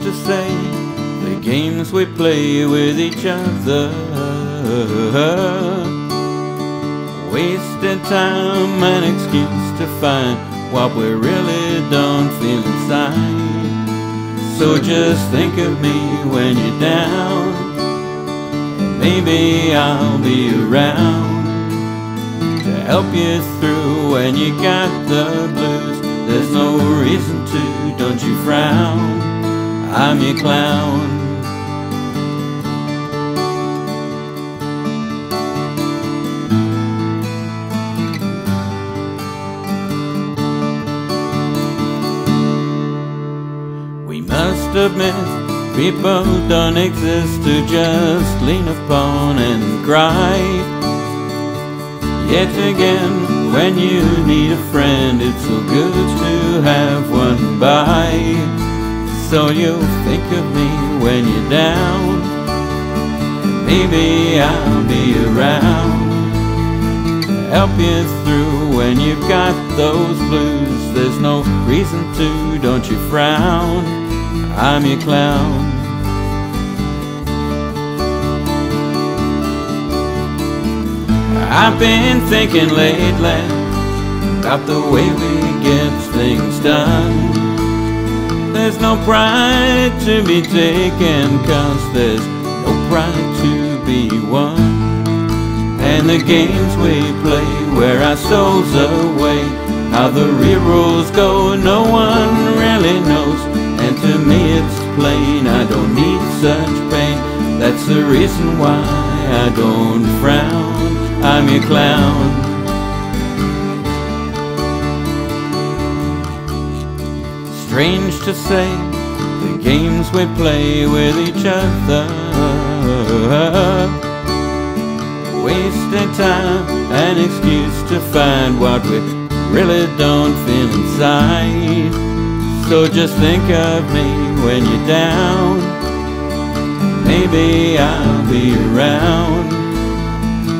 to say, the games we play with each other, wasting time, an excuse to find what we really don't feel inside. So just think of me when you're down, and maybe I'll be around to help you through when you got the blues. There's no reason to, don't you frown, I'm your clown. We must admit, people don't exist to just lean upon and cry. Yet again, when you need a friend, it's so good to have one by. So you'll think of me when you're down, maybe I'll be around to help you through when you've got those blues. There's no reason to, don't you frown, I'm your clown. I've been thinking lately about the way we get things done. There's no pride to be taken, 'cause there's no pride to be won. And the games we play, where our souls away, how the real rules go, no one really knows. And to me it's plain, I don't need such pain. That's the reason why I don't frown, I'm your clown. Strange to say, the games we play with each other, wasting time, an excuse to find what we really don't feel inside. So just think of me when you're down, maybe I'll be around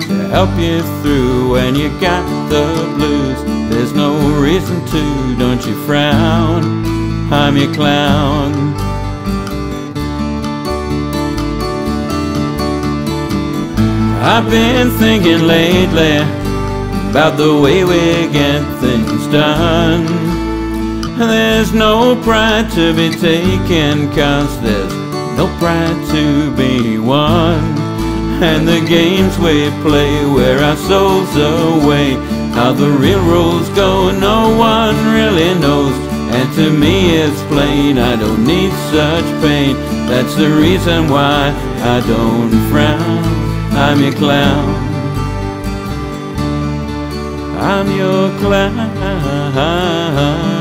to help you through when you got the blues. There's no reason to, don't you frown, I'm your clown. I've been thinking lately about the way we get things done. There's no pride to be taken, 'cause there's no pride to be won. And the games we play, wear our souls away, how the real rules go, no one really knows. And to me it's plain, I don't need such pain. That's the reason why I don't frown, I'm your clown, I'm your clown.